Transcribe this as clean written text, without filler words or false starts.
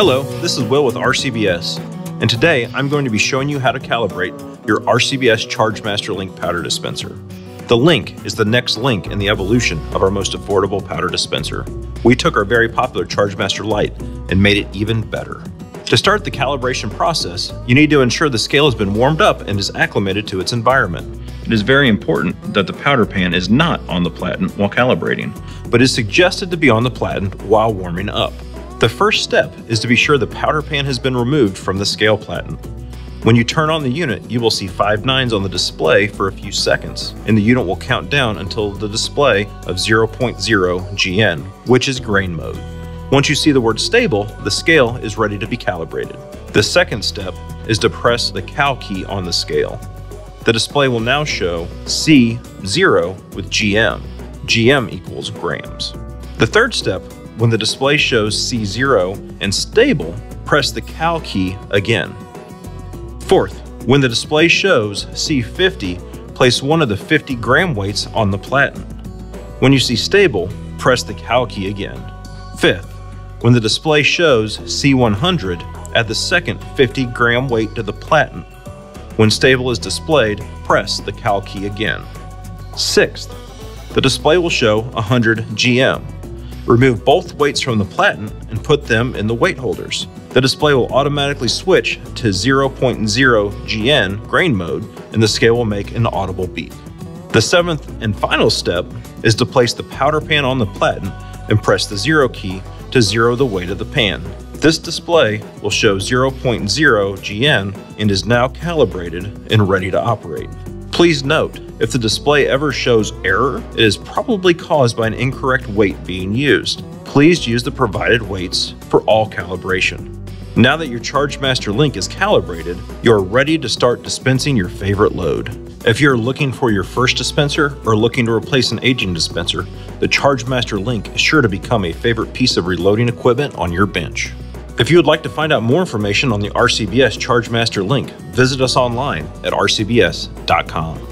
Hello, this is Will with RCBS, and today I'm going to be showing you how to calibrate your RCBS ChargeMaster Link powder dispenser. The Link is the next link in the evolution of our most affordable powder dispenser. We took our very popular ChargeMaster Lite and made it even better. To start the calibration process, you need to ensure the scale has been warmed up and is acclimated to its environment. It is very important that the powder pan is not on the platen while calibrating, but is suggested to be on the platen while warming up. The first step is to be sure the powder pan has been removed from the scale platen. When you turn on the unit, you will see 5 nines on the display for a few seconds, and the unit will count down until the display of 0.0 GN, which is grain mode. Once you see the word stable, the scale is ready to be calibrated. The second step is to press the cal key on the scale. The display will now show C0 with GM. GM equals grams. The third step, when the display shows C0 and stable, press the cal key again. Fourth, when the display shows C50, place one of the 50 gram weights on the platen. When you see stable, press the cal key again. Fifth, when the display shows C100, add the second 50 gram weight to the platen. When stable is displayed, press the cal key again. Sixth, the display will show 100 GM. Remove both weights from the platen and put them in the weight holders. The display will automatically switch to 0.0 GN grain mode, and the scale will make an audible beep. The seventh and final step is to place the powder pan on the platen and press the zero key to zero the weight of the pan. This display will show 0.0 GN and is now calibrated and ready to operate. Please note, if the display ever shows error, it is probably caused by an incorrect weight being used. Please use the provided weights for all calibration. Now that your ChargeMaster Link is calibrated, you are ready to start dispensing your favorite load. If you are looking for your first dispenser or looking to replace an aging dispenser, the ChargeMaster Link is sure to become a favorite piece of reloading equipment on your bench. If you would like to find out more information on the RCBS ChargeMaster Link, visit us online at rcbs.com.